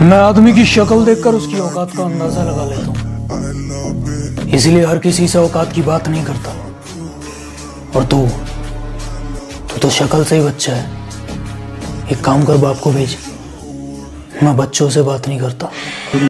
मैं आदमी की शक्ल देखकर उसकी औकात का अंदाजा लगा लेता हूँ, इसलिए हर किसी से औकात की बात नहीं करता। और तू तो शक्ल से ही बच्चा है। एक काम कर, बाप को भेज। मैं बच्चों से बात नहीं करता।